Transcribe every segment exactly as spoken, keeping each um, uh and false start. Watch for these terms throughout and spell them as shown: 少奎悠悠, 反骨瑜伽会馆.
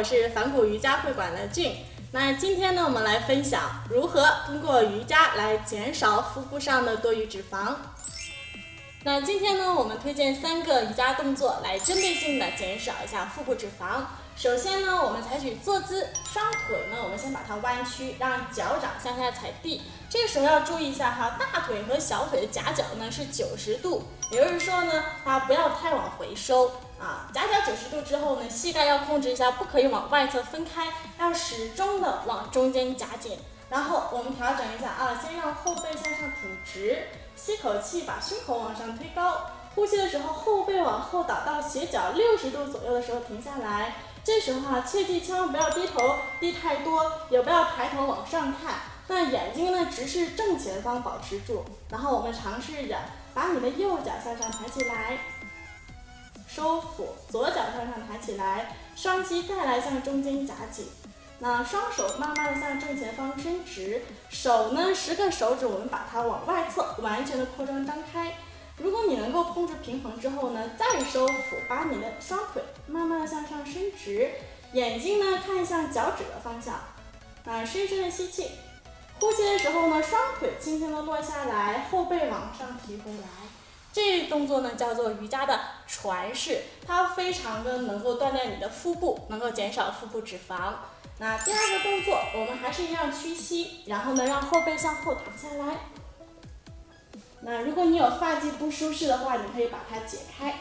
我是反骨瑜伽会馆的俊。那今天呢，我们来分享如何通过瑜伽来减少腹部上的多余脂肪。那今天呢，我们推荐三个瑜伽动作来针对性的减少一下腹部脂肪。首先呢，我们采取坐姿，双腿呢，我们先把它弯曲，让脚掌向下踩地。这个时候要注意一下哈，大腿和小腿的夹角呢是九十度，也就是说呢，啊不要太往回收。 啊，夹角九十度之后呢，膝盖要控制一下，不可以往外侧分开，要始终的往中间夹紧。然后我们调整一下啊，先让后背向上挺直，吸口气，把胸口往上推高。呼吸的时候，后背往后倒到斜角六十度左右的时候停下来。这时候啊，切记千万不要低头低太多，也不要抬头往上看。那眼睛呢，直视正前方，保持住。然后我们尝试着把你的右脚向上抬起来。 收腹，左脚向上抬起来，双膝再来向中间夹紧。那双手慢慢的向正前方伸直，手呢，十个手指我们把它往外侧完全的扩张张开。如果你能够控制平衡之后呢，再收腹，把你的双腿慢慢的向上伸直，眼睛呢看向脚趾的方向。啊，深深的吸气，呼气的时候呢，双腿轻轻的落下来，后背往上提回来。 这个动作呢叫做瑜伽的船式，它非常的能够锻炼你的腹部，能够减少腹部脂肪。那第二个动作，我们还是一样屈膝，然后呢让后背向后躺下来。那如果你有发际不舒适的话，你可以把它解开。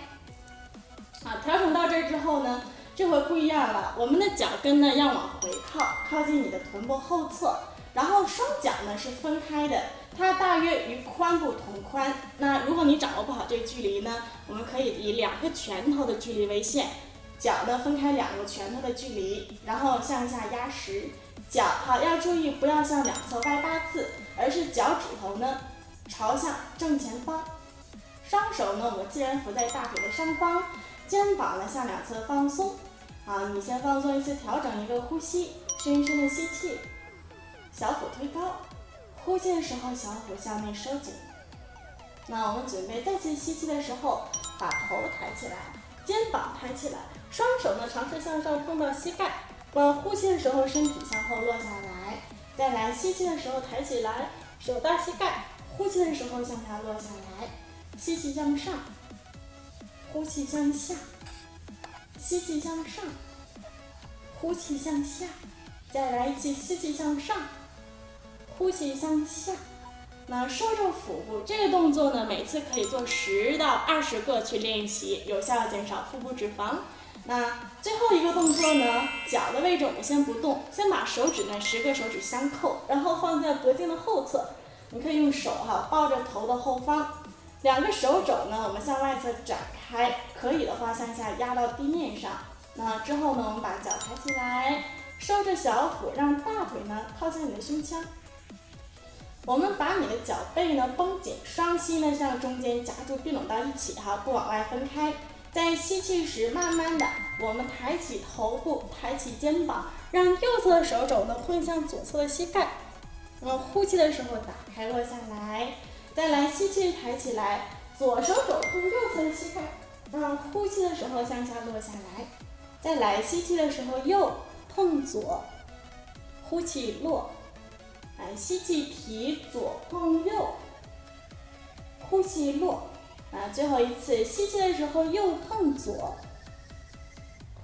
啊，调整到这儿之后呢，这回不一样了，我们的脚跟呢要往回靠，靠近你的臀部后侧。 然后双脚呢是分开的，它大约与髋部同宽。那如果你掌握不好这个距离呢，我们可以以两个拳头的距离为限，脚呢分开两个拳头的距离，然后向下压实。脚好要注意不要向两侧歪八字，而是脚趾头呢朝向正前方。双手呢我们自然扶在大腿的上方，肩膀呢向两侧放松。好，你先放松一次，调整一个呼吸，深深的吸气。 小腹推高，呼气的时候小腹向内收紧。那我们准备再次吸气的时候，把头抬起来，肩膀抬起来，双手呢尝试向上碰到膝盖。那呼气的时候身体向后落下来，再来吸气的时候抬起来，手到膝盖，呼气的时候向下落下来，吸气向上，呼气向下，吸气向上，呼气向下，再来一起吸气向上。 呼气向下，那收住腹部这个动作呢，每次可以做十到二十个去练习，有效减少腹部脂肪。那最后一个动作呢，脚的位置我们先不动，先把手指呢十个手指相扣，然后放在脖颈的后侧。你可以用手哈、啊、抱着头的后方，两个手肘呢我们向外侧展开，可以的话向下压到地面上。那之后呢，我们把脚抬起来，收着小腹，让大腿呢靠向你的胸腔。 我们把你的脚背呢绷紧，双膝呢向中间夹住，并拢到一起哈，不往外分开。在吸气时，慢慢的我们抬起头部，抬起肩膀，让右侧的手肘呢碰向左侧的膝盖。然后呼气的时候打开落下来，再来吸气抬起来，左手肘碰右侧的膝盖，让呼气的时候向下落下来。再来吸气的时候右碰左，呼气落。 来，吸气提左碰右，呼气落。啊，最后一次，吸气的时候右碰左，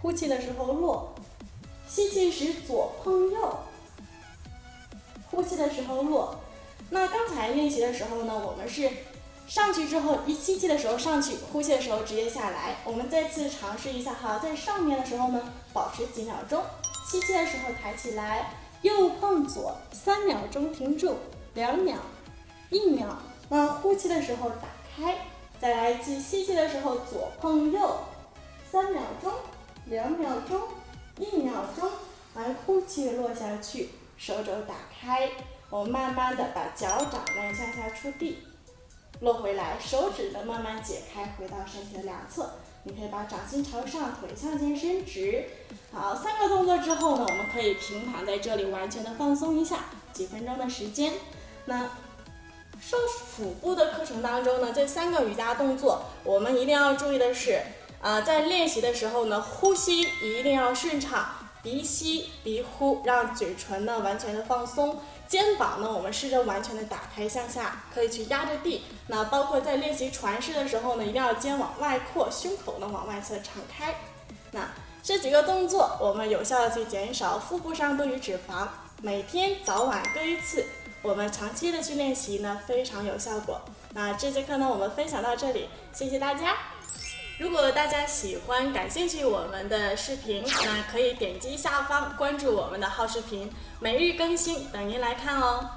呼气的时候落。吸气时左碰右，呼气的时候落。那刚才练习的时候呢，我们是上去之后，一吸气的时候上去，呼气的时候直接下来。我们再次尝试一下哈，在上面的时候呢，保持几秒钟，吸气的时候抬起来。 右碰左，三秒钟停住，两秒，一秒。那呼气的时候打开，再来一次吸气的时候左碰右，三秒钟，两秒钟，一秒钟。来呼气落下去，手肘打开，我们慢慢的把脚掌呢向下触地，落回来，手指呢慢慢解开，回到身体的两侧。 你可以把掌心朝上，腿向前伸直。好，三个动作之后呢，我们可以平躺在这里，完全的放松一下，几分钟的时间。那收腹部的课程当中呢，这三个瑜伽动作，我们一定要注意的是，啊、呃，在练习的时候呢，呼吸一定要顺畅，鼻吸鼻呼，让嘴唇呢完全的放松。 肩膀呢，我们试着完全的打开向下，可以去压着地。那包括在练习船式的时候呢，一定要肩往外扩，胸口呢往外侧敞开。那这几个动作，我们有效的去减少腹部上多余脂肪。每天早晚各一次，我们长期的去练习呢，非常有效果。那这节课呢，我们分享到这里，谢谢大家。如果大家喜欢、感兴趣我们的视频，那可以点击下方关注我们的好视频。 每日更新，等您来看哦。